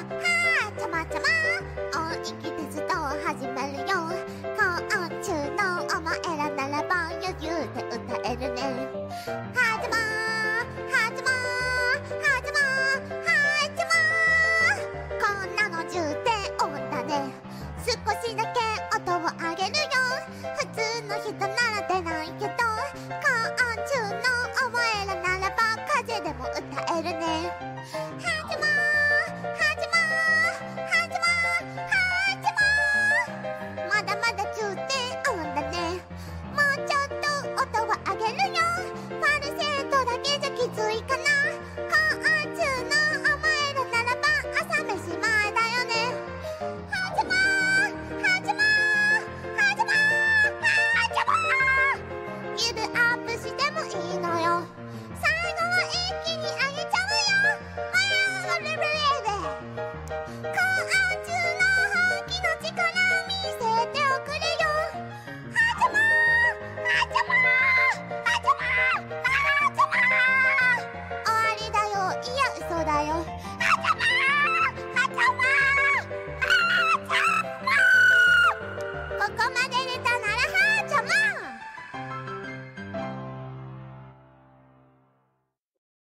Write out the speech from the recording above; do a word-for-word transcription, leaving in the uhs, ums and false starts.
はあちゃまちゃま、音域テスト始めるよ。今週のお前らならば余裕で歌えるね。始まー